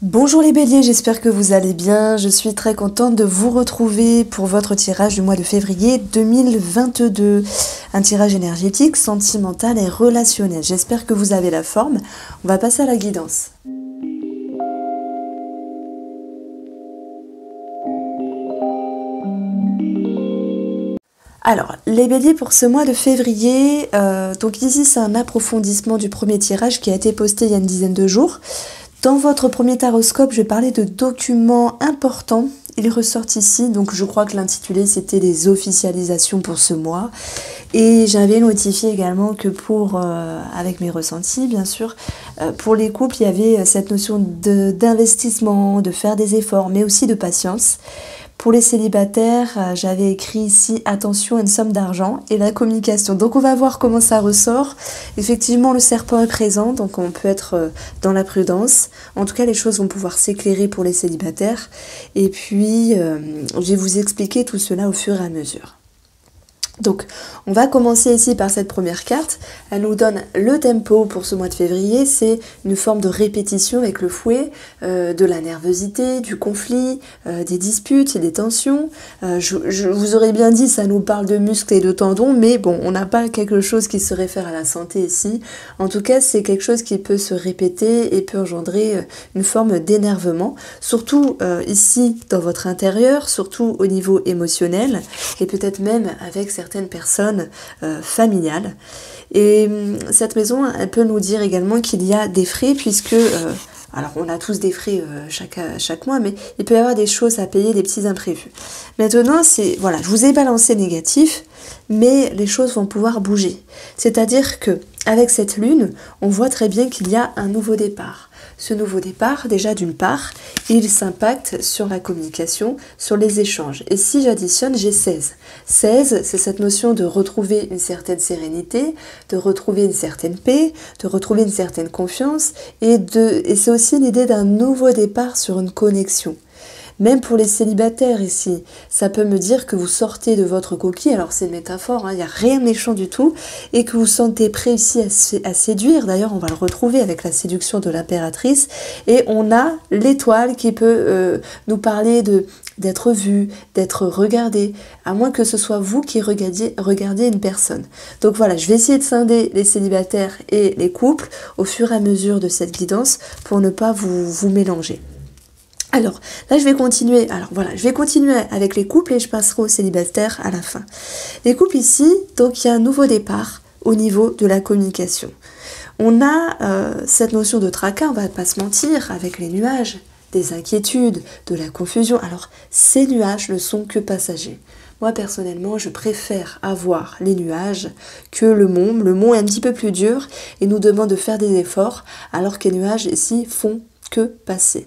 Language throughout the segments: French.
Bonjour les béliers, j'espère que vous allez bien. Je suis très contente de vous retrouver pour votre tirage du mois de février 2022. Un tirage énergétique, sentimental et relationnel. J'espère que vous avez la forme. On va passer à la guidance. Alors, les béliers pour ce mois de février, donc ici c'est un approfondissement du premier tirage qui a été posté il y a une dizaine de jours. Dans votre premier taroscope, je vais parler de documents importants. Ils ressortent ici, donc je crois que l'intitulé c'était les officialisations pour ce mois. Et j'avais notifié également que pour, avec mes ressentis bien sûr, pour les couples il y avait cette notion d'investissement, de faire des efforts, mais aussi de patience. Pour les célibataires, j'avais écrit ici « Attention à une somme d'argent » et la communication. Donc on va voir comment ça ressort. Effectivement, le serpent est présent, donc on peut être dans la prudence. En tout cas, les choses vont pouvoir s'éclairer pour les célibataires. Et puis, je vais vous expliquer tout cela au fur et à mesure. Donc, on va commencer ici par cette première carte. Elle nous donne le tempo pour ce mois de février. C'est une forme de répétition avec le fouet, de la nervosité, du conflit, des disputes et des tensions. Je vous aurais bien dit, ça nous parle de muscles et de tendons, mais bon, on n'a pas quelque chose qui se réfère à la santé ici. En tout cas, c'est quelque chose qui peut se répéter et peut engendrer une forme d'énervement, surtout ici dans votre intérieur, surtout au niveau émotionnel et peut-être même avec certains personnes familiales. Et cette maison, elle peut nous dire également qu'il y a des frais, puisque alors on a tous des frais chaque mois, mais il peut y avoir des choses à payer, des petits imprévus. Maintenant, c'est voilà, je vous ai balancé négatif, mais les choses vont pouvoir bouger. C'est-à-dire que avec cette lune, on voit très bien qu'il y a un nouveau départ. Ce nouveau départ, déjà d'une part, il s'impacte sur la communication, sur les échanges. Et si j'additionne, j'ai 16. 16, c'est cette notion de retrouver une certaine sérénité, de retrouver une certaine paix, de retrouver une certaine confiance. Et c'est aussi l'idée d'un nouveau départ sur une connexion. Même pour les célibataires ici, ça peut me dire que vous sortez de votre coquille, alors c'est une métaphore, il n'y a rien de méchant du tout, et que vous sentez prêt ici à séduire. D'ailleurs, on va le retrouver avec la séduction de l'impératrice. Et on a l'étoile qui peut nous parler d'être vu, d'être regardé, à moins que ce soit vous qui regardiez une personne. Donc voilà, je vais essayer de scinder les célibataires et les couples au fur et à mesure de cette guidance pour ne pas vous mélanger. Alors, là, je vais continuer. Alors, voilà, je vais continuer avec les couples et je passerai aux célibataires à la fin. Les couples ici, donc, il y a un nouveau départ au niveau de la communication. On a cette notion de tracas, on va pas se mentir, avec les nuages, des inquiétudes, de la confusion. Alors, ces nuages ne sont que passagers. Moi, personnellement, je préfère avoir les nuages que le mont. Le mont est un petit peu plus dur et nous demande de faire des efforts, alors que les nuages, ici, font que passer.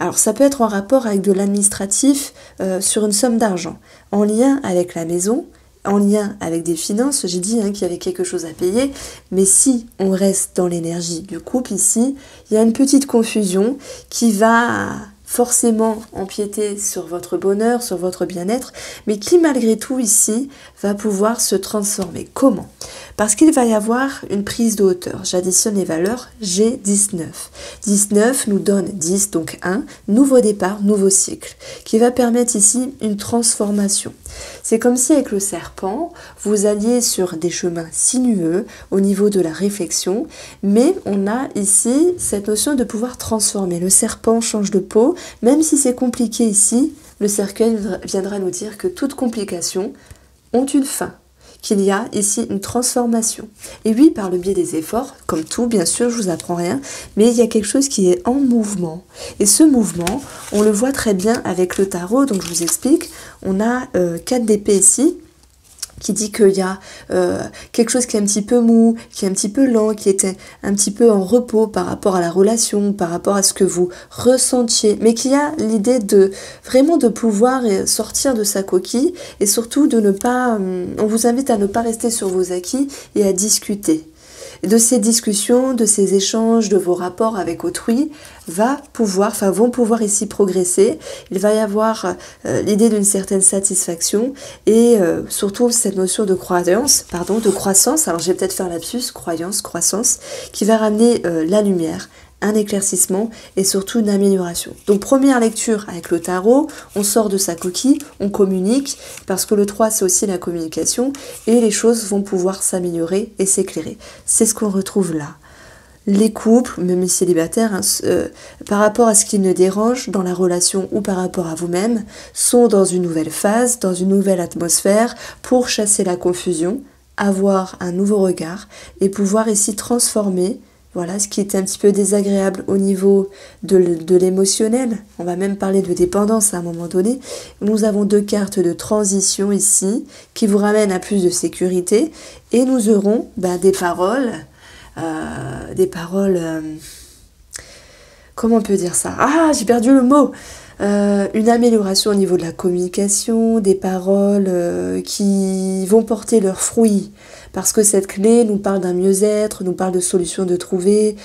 Alors ça peut être en rapport avec de l'administratif sur une somme d'argent, en lien avec la maison, en lien avec des finances. J'ai dit qu'il y avait quelque chose à payer, mais si on reste dans l'énergie du couple ici, il y a une petite confusion qui va forcément empiéter sur votre bonheur, sur votre bien-être, mais qui malgré tout ici va pouvoir se transformer. Comment? Parce qu'il va y avoir une prise de hauteur. J'additionne les valeurs, j'ai 19. 19 nous donne 10, donc 1, nouveau départ, nouveau cycle, qui va permettre ici une transformation. C'est comme si avec le serpent, vous alliez sur des chemins sinueux au niveau de la réflexion, mais on a ici cette notion de pouvoir transformer. Le serpent change de peau, même si c'est compliqué ici, le cercueil viendra nous dire que toutes complications ont une fin, qu'il y a ici une transformation. Et oui, par le biais des efforts, comme tout, bien sûr, je vous apprends rien, mais il y a quelque chose qui est en mouvement. Et ce mouvement, on le voit très bien avec le tarot, donc je vous explique. On a 4 d'épée ici, qui dit qu'il y a quelque chose qui est un petit peu mou, qui est un petit peu lent, qui était un petit peu en repos par rapport à la relation, par rapport à ce que vous ressentiez, mais qui a l'idée de vraiment de pouvoir sortir de sa coquille et surtout de ne pas... On vous invite à ne pas rester sur vos acquis et à discuter. De ces discussions, de ces échanges, de vos rapports avec autrui, vont pouvoir ici progresser. Il va y avoir l'idée d'une certaine satisfaction et surtout cette notion de croissance. Alors je vais peut-être faire lapsus, croissance, qui va ramener la lumière un éclaircissement et surtout une amélioration. Donc première lecture avec le tarot, on sort de sa coquille, on communique, parce que le 3 c'est aussi la communication, et les choses vont pouvoir s'améliorer et s'éclairer. C'est ce qu'on retrouve là. Les couples, même les célibataires, hein, par rapport à ce qui ne dérange dans la relation ou par rapport à vous-même, sont dans une nouvelle phase, dans une nouvelle atmosphère, pour chasser la confusion, avoir un nouveau regard et pouvoir ici transformer. Voilà, ce qui est un petit peu désagréable au niveau de l'émotionnel. On va même parler de dépendance à un moment donné. Nous avons deux cartes de transition ici qui vous ramènent à plus de sécurité. Et nous aurons comment on peut dire ça? Ah, j'ai perdu le mot. Une amélioration au niveau de la communication, des paroles qui vont porter leurs fruits. Parce que cette clé nous parle d'un mieux-être, nous parle de solutions de trouver,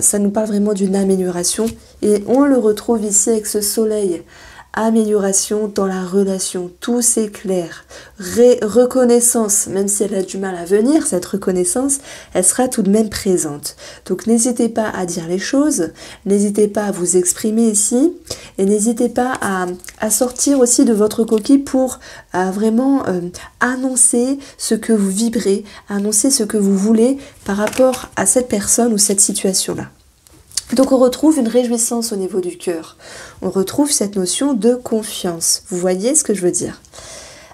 ça nous parle vraiment d'une amélioration. Et on le retrouve ici avec ce soleil. Amélioration dans la relation, tout s'éclaire. Reconnaissance, même si elle a du mal à venir, cette reconnaissance, elle sera tout de même présente. Donc n'hésitez pas à dire les choses, n'hésitez pas à vous exprimer ici, et n'hésitez pas à sortir aussi de votre coquille pour vraiment annoncer ce que vous vibrez, annoncer ce que vous voulez par rapport à cette personne ou cette situation-là. Donc on retrouve une réjouissance au niveau du cœur. On retrouve cette notion de confiance. Vous voyez ce que je veux dire?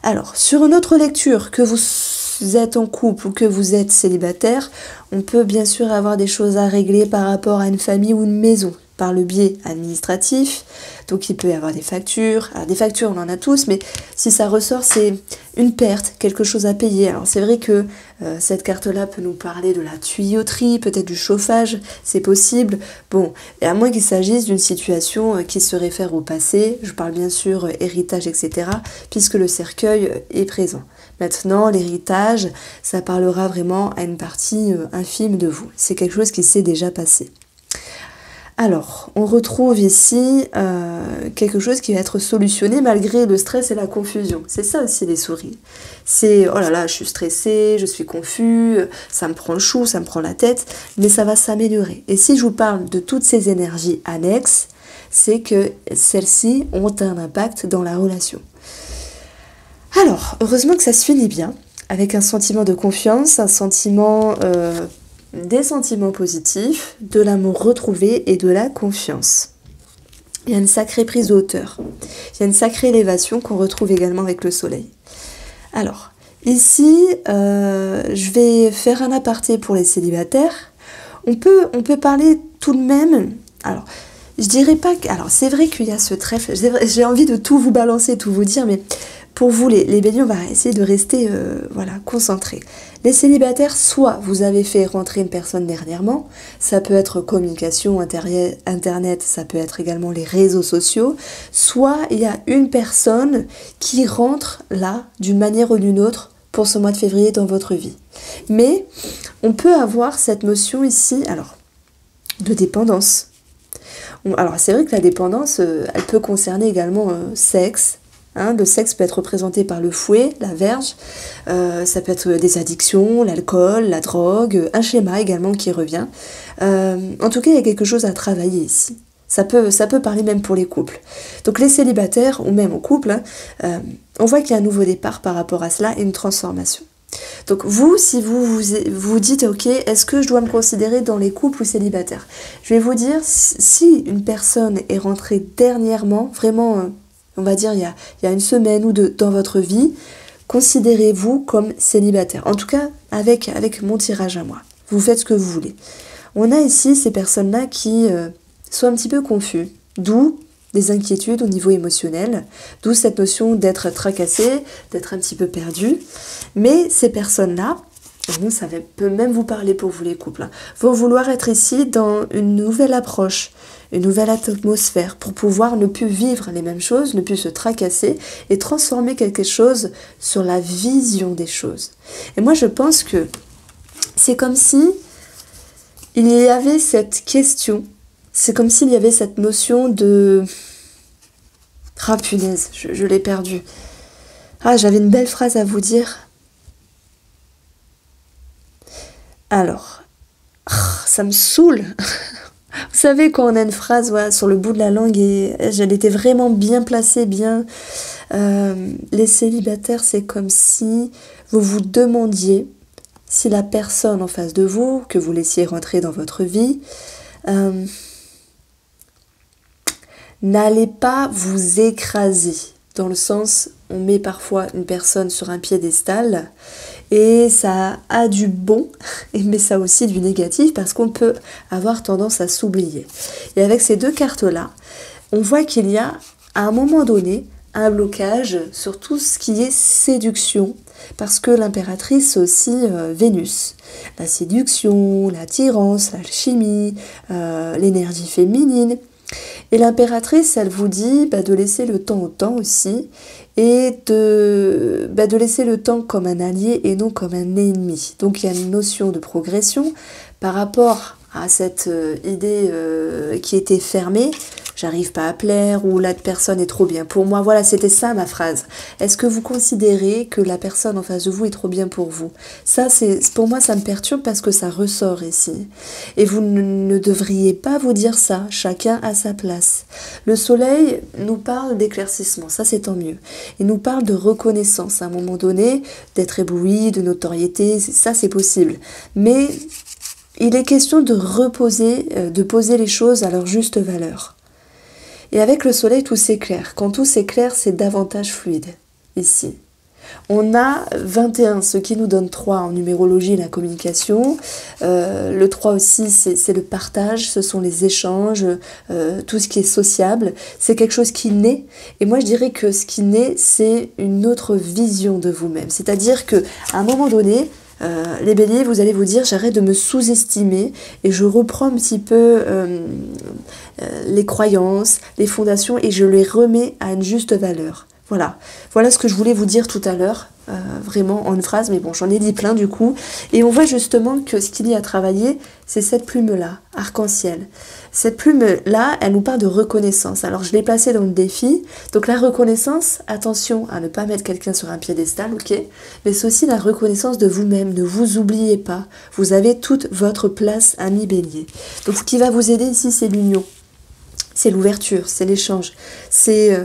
Alors, sur une autre lecture, que vous êtes en couple ou que vous êtes célibataire, on peut bien sûr avoir des choses à régler par rapport à une famille ou une maison, par le biais administratif. Donc il peut y avoir des factures. Alors des factures, on en a tous, mais si ça ressort, c'est une perte, quelque chose à payer. Alors c'est vrai que cette carte-là peut nous parler de la tuyauterie, peut-être du chauffage, c'est possible. Bon, et à moins qu'il s'agisse d'une situation qui se réfère au passé, je parle bien sûr héritage, etc., puisque le cercueil est présent. Maintenant, l'héritage, ça parlera vraiment à une partie infime de vous. C'est quelque chose qui s'est déjà passé. Alors, on retrouve ici quelque chose qui va être solutionné malgré le stress et la confusion. C'est ça aussi les souris. C'est « oh là là, je suis stressée, je suis confus, ça me prend le chou, ça me prend la tête », mais ça va s'améliorer. Et si je vous parle de toutes ces énergies annexes, c'est que celles-ci ont un impact dans la relation. Alors, heureusement que ça se finit bien, avec un sentiment de confiance, un sentiment... des sentiments positifs, de l'amour retrouvé et de la confiance. Il y a une sacrée prise de hauteur. Il y a une sacrée élévation qu'on retrouve également avec le soleil. Alors, ici, je vais faire un aparté pour les célibataires. On peut parler tout de même... Alors, je dirais pas que... Alors, c'est vrai qu'il y a ce trèfle... J'ai envie de tout vous balancer, tout vous dire, mais... Pour vous, les béliers, on va essayer de rester voilà, concentrés. Les célibataires, soit vous avez fait rentrer une personne dernièrement, ça peut être communication, internet, ça peut être également les réseaux sociaux, soit il y a une personne qui rentre là, d'une manière ou d'une autre, pour ce mois de février dans votre vie. Mais on peut avoir cette notion ici, alors, de dépendance. Alors, c'est vrai que la dépendance, elle peut concerner également sexe. Hein, le sexe peut être représenté par le fouet, la verge, ça peut être des addictions, l'alcool, la drogue, un schéma également qui revient. En tout cas, il y a quelque chose à travailler ici. Ça peut parler même pour les couples. Donc les célibataires, ou même en couple, hein, on voit qu'il y a un nouveau départ par rapport à cela et une transformation. Donc vous, si vous dites, ok, est-ce que je dois me considérer dans les couples ou célibataires? Je vais vous dire, si une personne est rentrée dernièrement, vraiment... on va dire il y a une semaine ou deux dans votre vie, considérez-vous comme célibataire. En tout cas, avec mon tirage à moi. Vous faites ce que vous voulez. On a ici ces personnes-là qui sont un petit peu confus, d'où des inquiétudes au niveau émotionnel, d'où cette notion d'être tracassé, d'être un petit peu perdu. Mais ces personnes-là, ça peut même vous parler pour vous les couples, hein, vont vouloir être ici dans une nouvelle approche, une nouvelle atmosphère, pour pouvoir ne plus vivre les mêmes choses, ne plus se tracasser et transformer quelque chose sur la vision des choses. Et moi, je pense que c'est comme si il y avait cette question, c'est comme s'il y avait cette notion de... Ah, punaise, je l'ai perdue. Ah, j'avais une belle phrase à vous dire. Alors, ça me saoule. savez quand on a une phrase sur le bout de la langue et elle était vraiment bien placée, bien... les célibataires, c'est comme si vous vous demandiez si la personne en face de vous, que vous laissiez rentrer dans votre vie, n'allez pas vous écraser. Dans le sens, on met parfois une personne sur un piédestal et ça a du bon, mais ça a aussi du négatif parce qu'on peut avoir tendance à s'oublier. Et avec ces deux cartes-là, on voit qu'il y a à un moment donné un blocage sur tout ce qui est séduction, parce que l'impératrice, c'est aussi Vénus. La séduction, l'attirance, l'alchimie, l'énergie féminine. Et l'impératrice, elle vous dit de laisser le temps au temps aussi, et de laisser le temps comme un allié et non comme un ennemi. Donc il y a une notion de progression par rapport à cette idée qui était fermée, j'arrive pas à plaire, ou la personne est trop bien pour moi. Voilà, c'était ça ma phrase. Est-ce que vous considérez que la personne en face de vous est trop bien pour vous? Ça, pour moi, ça me perturbe parce que ça ressort ici. Et vous ne devriez pas vous dire ça, chacun à sa place. Le soleil nous parle d'éclaircissement, ça c'est tant mieux. Il nous parle de reconnaissance à un moment donné, d'être ébloui, de notoriété, ça c'est possible. Mais il est question de reposer, de poser les choses à leur juste valeur. Et avec le soleil, tout s'éclaire. Quand tout s'éclaire, c'est davantage fluide, ici. On a 21, ce qui nous donne 3 en numérologie, la communication. Le 3 aussi, c'est le partage, ce sont les échanges, tout ce qui est sociable. C'est quelque chose qui naît. Et moi, je dirais que ce qui naît, c'est une autre vision de vous-même. C'est-à-dire qu'à un moment donné, les béliers, vous allez vous dire, j'arrête de me sous-estimer et je reprends un petit peu les croyances, les fondations et je les remets à une juste valeur. Voilà, voilà ce que je voulais vous dire tout à l'heure, vraiment en une phrase, mais bon, j'en ai dit plein du coup. Et on voit justement que ce qu'il y a à travailler, c'est cette plume-là, arc-en-ciel. Cette plume-là, elle nous parle de reconnaissance. Alors, je l'ai placée dans le défi. Donc, la reconnaissance, attention à ne pas mettre quelqu'un sur un piédestal, ok? Mais c'est aussi la reconnaissance de vous-même. Ne vous oubliez pas. Vous avez toute votre place, ami bélier. Donc, ce qui va vous aider ici, c'est l'union. C'est l'ouverture, c'est l'échange, c'est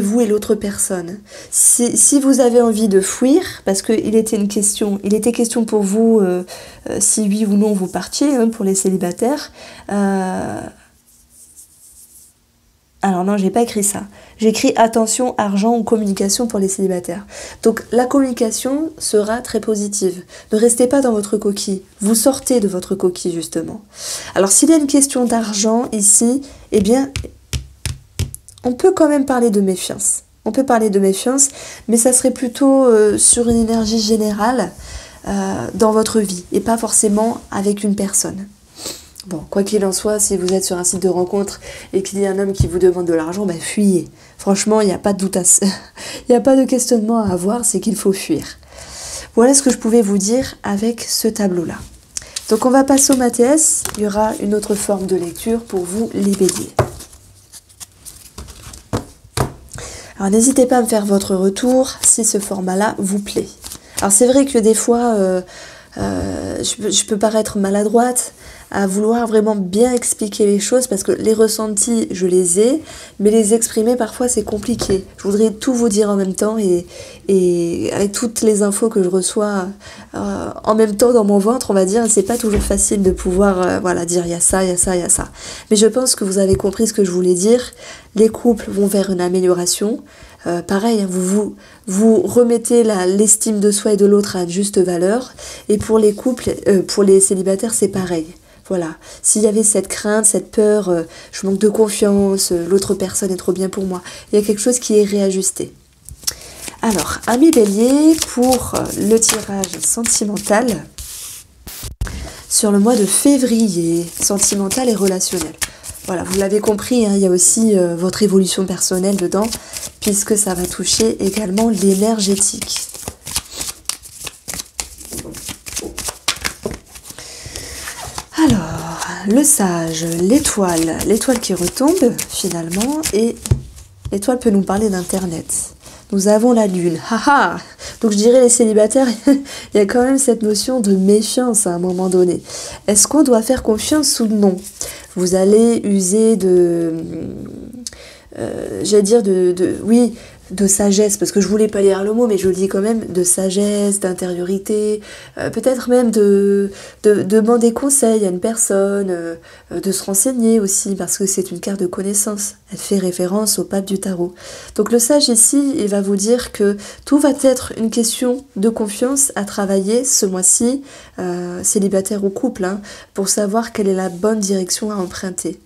vous et l'autre personne. Si vous avez envie de fuir, parce qu'il était une question, il était question pour vous si oui ou non vous partiez, pour les célibataires. Alors non, j'ai pas écrit ça. J'ai écrit attention, argent ou communication pour les célibataires. Donc la communication sera très positive. Ne restez pas dans votre coquille. Vous sortez de votre coquille justement. Alors s'il y a une question d'argent ici, eh bien, on peut quand même parler de méfiance. On peut parler de méfiance, mais ça serait plutôt sur une énergie générale dans votre vie et pas forcément avec une personne. Bon, quoi qu'il en soit, si vous êtes sur un site de rencontre et qu'il y a un homme qui vous demande de l'argent, ben fuyez. Franchement, il n'y a pas de doute, il n'y a pas de questionnement à avoir, c'est qu'il faut fuir. Voilà ce que je pouvais vous dire avec ce tableau-là. Donc on va passer au matehess, il y aura une autre forme de lecture pour vous les béliers. Alors n'hésitez pas à me faire votre retour si ce format-là vous plaît. Alors c'est vrai que des fois, je peux paraître maladroite, à vouloir vraiment bien expliquer les choses parce que les ressentis, je les ai, mais les exprimer parfois, c'est compliqué. Je voudrais tout vous dire en même temps et avec toutes les infos que je reçois en même temps dans mon ventre, on va dire, c'est pas toujours facile de pouvoir voilà, dire il y a ça, il y a ça, il y a ça. Mais je pense que vous avez compris ce que je voulais dire. Les couples vont vers une amélioration. Pareil, vous remettez l'estime de soi et de l'autre à une juste valeur. Et pour les couples, pour les célibataires, c'est pareil. Voilà, s'il y avait cette crainte, cette peur, je manque de confiance, l'autre personne est trop bien pour moi, il y a quelque chose qui est réajusté. Alors, ami bélier, pour le tirage sentimental, sur le mois de février, sentimental et relationnel. Voilà, vous l'avez compris, hein, il y a aussi votre évolution personnelle dedans, puisque ça va toucher également l'énergétique. Alors, le sage, l'étoile qui retombe finalement, et l'étoile peut nous parler d'Internet. Nous avons la lune, haha. Donc je dirais les célibataires, il y a quand même cette notion de méfiance à un moment donné. Est-ce qu'on doit faire confiance ou non? vous allez user de... j'allais dire de sagesse, parce que je voulais pas lire le mot, mais je le dis quand même, de sagesse, d'intériorité, peut-être même de demander conseil à une personne, de se renseigner aussi, parce que c'est une carte de connaissance, elle fait référence au pape du tarot. Donc le sage ici, il va vous dire que tout va être une question de confiance à travailler ce mois-ci, célibataire ou couple, hein, pour savoir quelle est la bonne direction à emprunter.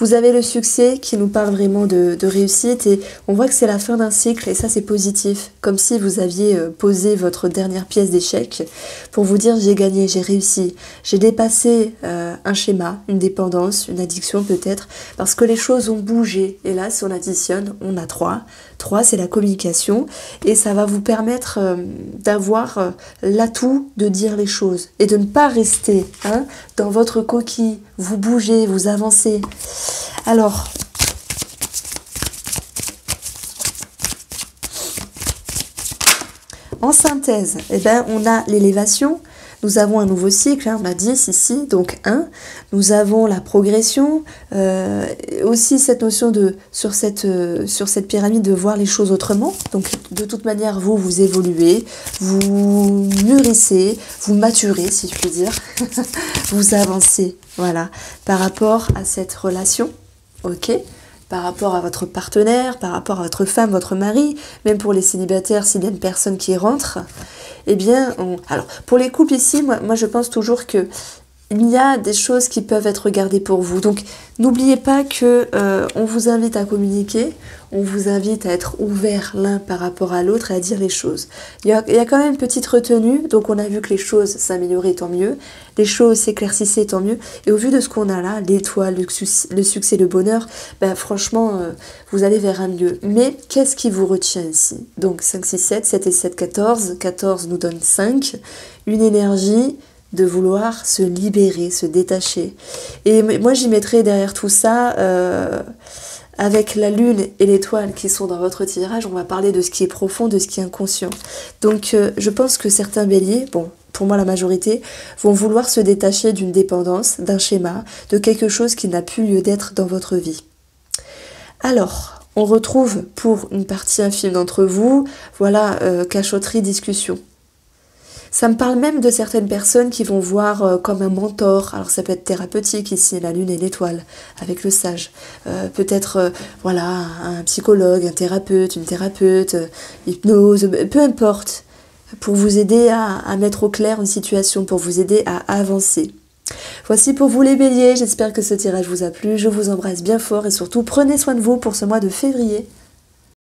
Vous avez le succès qui nous parle vraiment de réussite, et on voit que c'est la fin d'un cycle, et ça c'est positif, comme si vous aviez posé votre dernière pièce d'échec pour vous dire j'ai gagné, j'ai réussi, j'ai dépassé un schéma, une dépendance, une addiction peut-être, parce que les choses ont bougé, et là si on additionne, on a 3. 3 c'est la communication, et ça va vous permettre d'avoir l'atout de dire les choses, et de ne pas rester dans votre coquille, vous bougez, vous avancez. Alors, en synthèse, eh ben, on a l'élévation, nous avons un nouveau cycle, on a 10 ici, donc 1, nous avons la progression, aussi cette notion de, sur cette pyramide, de voir les choses autrement, donc de toute manière vous évoluez, vous mûrissez, vous maturez si je puis dire, vous avancez, voilà, par rapport à cette relation, ok ? Par rapport à votre partenaire, par rapport à votre femme, votre mari, même pour les célibataires, s'il y a une personne qui rentre, eh bien, on... Alors, pour les couples ici, moi je pense toujours que il y a des choses qui peuvent être gardées pour vous. Donc, n'oubliez pas que on vous invite à communiquer, on vous invite à être ouvert l'un par rapport à l'autre et à dire les choses. Il y a quand même une petite retenue, donc on a vu que les choses s'amélioraient, tant mieux, les choses s'éclaircissaient, tant mieux, et au vu de ce qu'on a là, l'étoile, le succès, le bonheur, ben franchement, vous allez vers un mieux. Mais qu'est-ce qui vous retient ici? Donc 5, 6, 7, 7 et 7, 14, 14 nous donne 5, une énergie de vouloir se libérer, se détacher. Et moi j'y mettrais derrière tout ça... Avec la lune et l'étoile qui sont dans votre tirage, on va parler de ce qui est profond, de ce qui est inconscient. Donc je pense que certains béliers, bon, pour moi la majorité, vont vouloir se détacher d'une dépendance, d'un schéma, de quelque chose qui n'a plus lieu d'être dans votre vie. Alors, on retrouve pour une partie infime d'entre vous, voilà, cachotterie, discussion. Ça me parle même de certaines personnes qui vont voir comme un mentor, alors ça peut être thérapeutique ici, la lune et l'étoile, avec le sage. Peut-être, voilà, un psychologue, un thérapeute, une thérapeute, hypnose, peu importe, pour vous aider à mettre au clair une situation, pour vous aider à avancer. Voici pour vous les béliers, j'espère que ce tirage vous a plu, je vous embrasse bien fort et surtout prenez soin de vous pour ce mois de février.